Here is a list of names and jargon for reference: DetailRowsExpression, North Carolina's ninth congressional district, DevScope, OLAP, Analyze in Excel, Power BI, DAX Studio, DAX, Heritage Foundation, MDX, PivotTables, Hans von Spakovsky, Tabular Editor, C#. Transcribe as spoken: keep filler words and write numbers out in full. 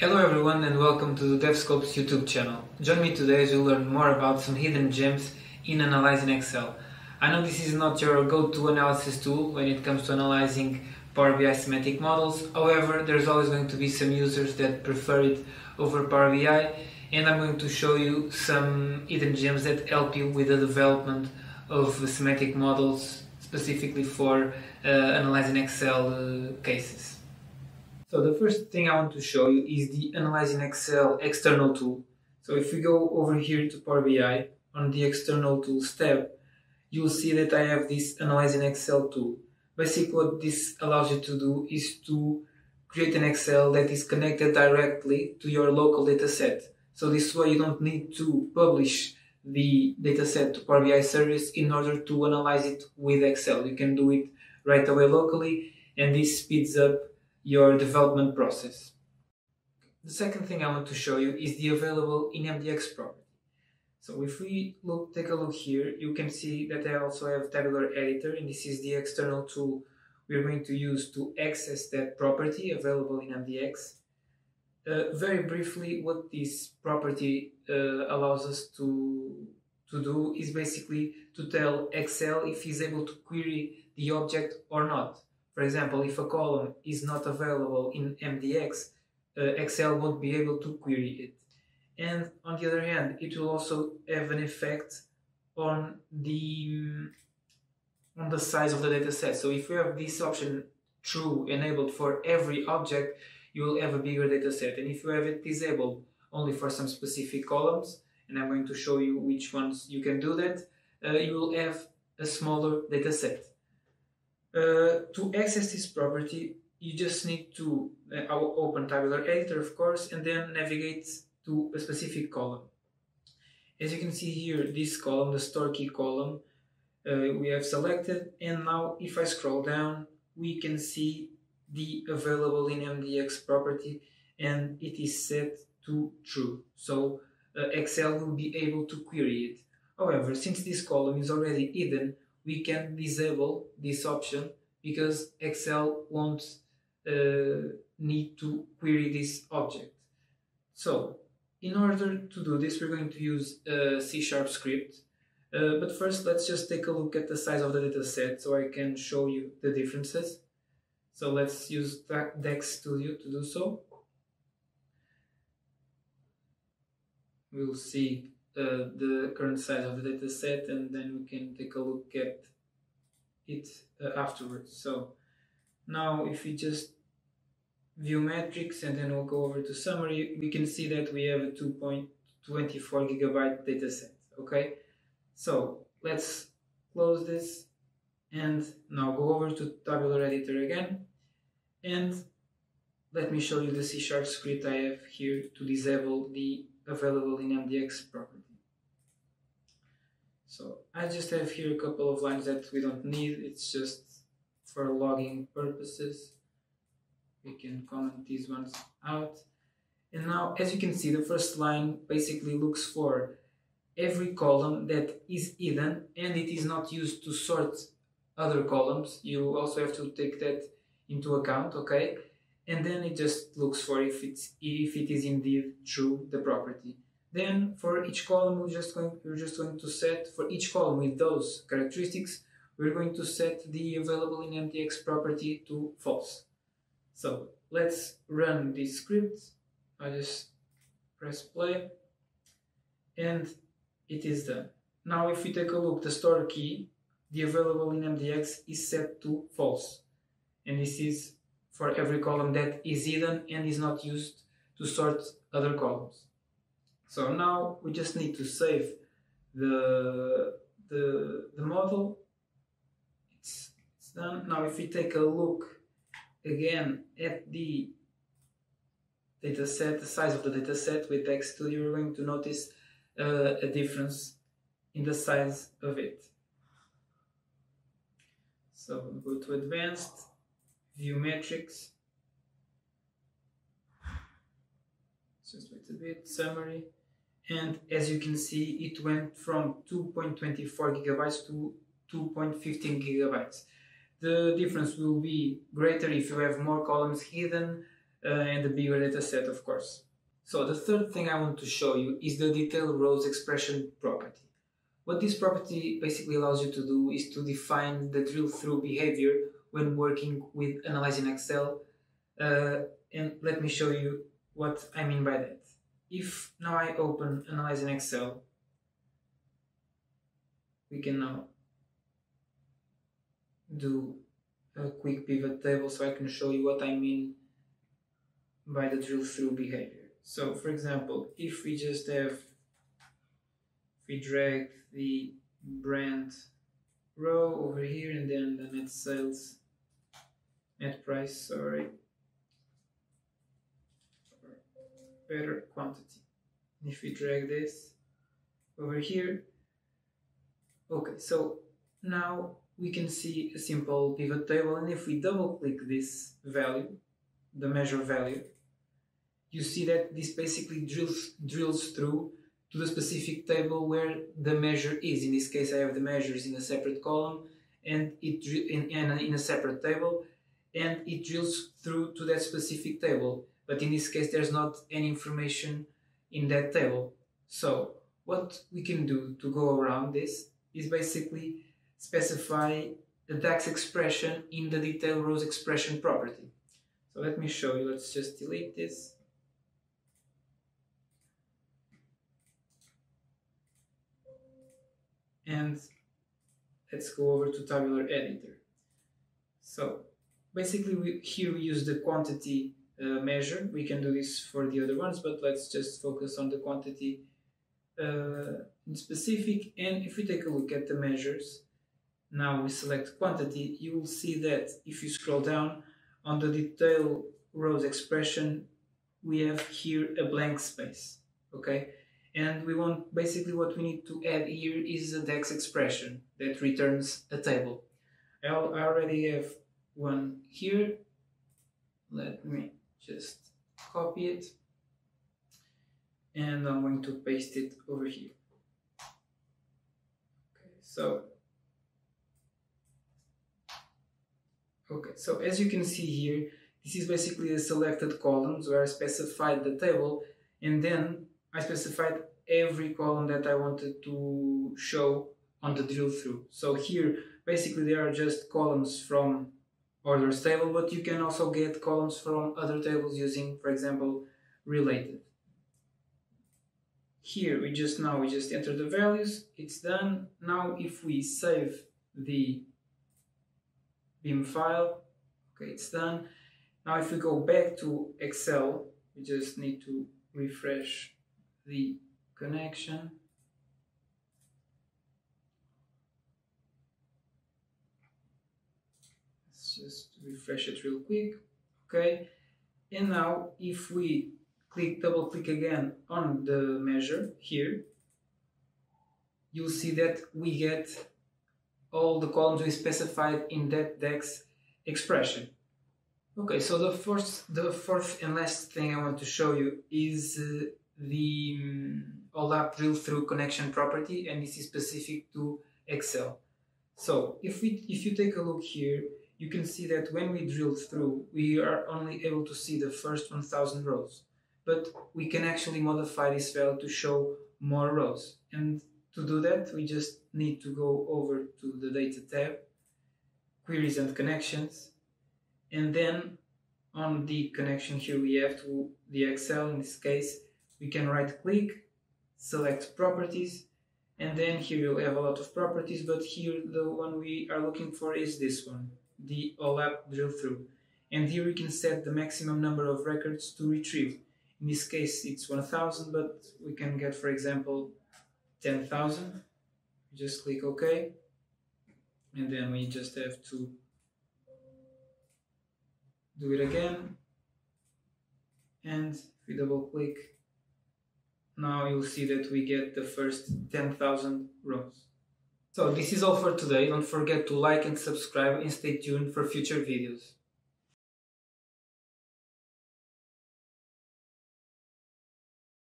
Hello everyone and welcome to the DevScope's YouTube channel. Join me today as you learn more about some hidden gems in Analyze in Excel. I know this is not your go-to analysis tool when it comes to analyzing Power B I semantic models, however there's always going to be some users that prefer it over Power B I, and I'm going to show you some hidden gems that help you with the development of semantic models specifically for uh, analyzing Excel uh, cases. So the first thing I want to show you is the Analyze in Excel external tool. So if we go over here to Power B I on the external tools tab, you'll see that I have this Analyze in Excel tool. Basically what this allows you to do is to create an Excel that is connected directly to your local dataset. So this way you don't need to publish the dataset to Power B I service in order to analyze it with Excel. You can do it right away locally, and this speeds up your development process. The second thing I want to show you is the available in M D X property. So if we look, take a look here, you can see that I also have Tabular Editor, and this is the external tool we're going to use to access that property available in M D X. Uh, very briefly, what this property uh, allows us to, to do is basically to tell Excel if he's able to query the object or not. For example, if a column is not available in M D X, uh, Excel won't be able to query it. And on the other hand, it will also have an effect on the, on the size of the dataset. So if you have this option true enabled for every object, you will have a bigger dataset. And if you have it disabled only for some specific columns, and I'm going to show you which ones you can do that, uh, you will have a smaller dataset. Uh, to access this property, you just need to uh, open Tabular Editor, of course, and then navigate to a specific column. As you can see here, this column, the store key column, uh, we have selected, and now if I scroll down, we can see the available in M D X property, and it is set to true. So uh, Excel will be able to query it. However, since this column is already hidden, we can disable this option because Excel won't uh, need to query this object. So, in order to do this, we're going to use a C sharp script. Uh, but first, let's just take a look at the size of the dataset so I can show you the differences. So let's use DAX Studio to do so. We'll see Uh, the current size of the data set, and then we can take a look at it uh, afterwards. So now if we just view metrics and then we'll go over to summary, we can see that we have a two point two four gigabyte data set. Okay, so let's close this and now go over to Tabular Editor again, and let me show you the C sharp script I have here to disable the available in M D X property. So I just have here a couple of lines that we don't need, it's just for logging purposes. We can comment these ones out. And now, as you can see, the first line basically looks for every column that is hidden and it is not used to sort other columns. You also have to take that into account, okay? And then it just looks for if, it's, if it is indeed true, the property. Then for each column, we're just, going, we're just going to set, for each column with those characteristics, we're going to set the available in M D X property to false. So let's run this script. I just press play and it is done. Now if we take a look, the store key, the available in M D X is set to false. And this is for every column that is hidden and is not used to sort other columns. So now we just need to save the, the, the model. It's, it's done. Now if we take a look again at the data set, the size of the data set with DAX Studio, you're going to notice uh, a difference in the size of it. So go to advanced, view metrics, just wait a bit, summary, and as you can see it went from two point two four gigabytes to two point one five gigabytes. The difference will be greater if you have more columns hidden uh, and a bigger data set, of course. So the third thing I want to show you is the detail rows expression property. What this property basically allows you to do is to define the drill-through behavior when working with Analyze in Excel. Uh, and let me show you what I mean by that. If now I open Analyze in Excel, we can now do a quick pivot table so I can show you what I mean by the drill-through behavior. So, for example, if we just have, if we drag the brand row over here and then the net sales, net price, sorry, better quantity. And if we drag this over here, okay, so now we can see a simple pivot table, and if we double click this value, the measure value, you see that this basically drills, drills through to the specific table where the measure is. In this case, I have the measures in a separate column and it in, in, in a separate table, and it drills through to that specific table. But in this case, there's not any information in that table. So what we can do to go around this is basically specify the DAX expression in the detail rows expression property. So let me show you. Let's just delete this. And let's go over to Tabular Editor. So basically we, here we use the quantity uh, measure. We can do this for the other ones, but let's just focus on the quantity uh, in specific. And if we take a look at the measures, now we select quantity, you will see that if you scroll down on the detail rows expression, we have here a blank space, okay? And we want, basically what we need to add here is a DAX expression that returns a table. I already have one here. Let me just copy it. And I'm going to paste it over here. Okay, so Okay, so as you can see here, this is basically the selected columns where I specified the table, and then I specified every column that I wanted to show on the drill through. So here, basically, there are just columns from orders table, but you can also get columns from other tables using, for example, related. Here, we just now, we just enter the values, it's done. Now, if we save the B I M file, okay, it's done. Now if we go back to Excel, we just need to refresh the connection. Let's just refresh it real quick, okay. And now if we click, double click again on the measure here, you'll see that we get all the columns we specified in that DAX expression. Okay, so the first, the fourth and last thing I want to show you is uh, the um, OLAP drill-through connection property, and this is specific to Excel. So if we, if you take a look here, you can see that when we drill through, we are only able to see the first one thousand rows, but we can actually modify this value to show more rows. And to do that, we just need to go over to the Data tab, Queries and Connections, and then on the connection here we have to the Excel. In this case, we can right-click, select Properties, and then here you'll have a lot of properties, but here the one we are looking for is this one, the OLAP drill-through. And here we can set the maximum number of records to retrieve. In this case, it's one thousand, but we can get, for example, ten thousand. Just click OK, and then we just have to do it again, and if we double click, now you'll see that we get the first ten thousand rows. So this is all for today. Don't forget to like and subscribe, and stay tuned for future videos.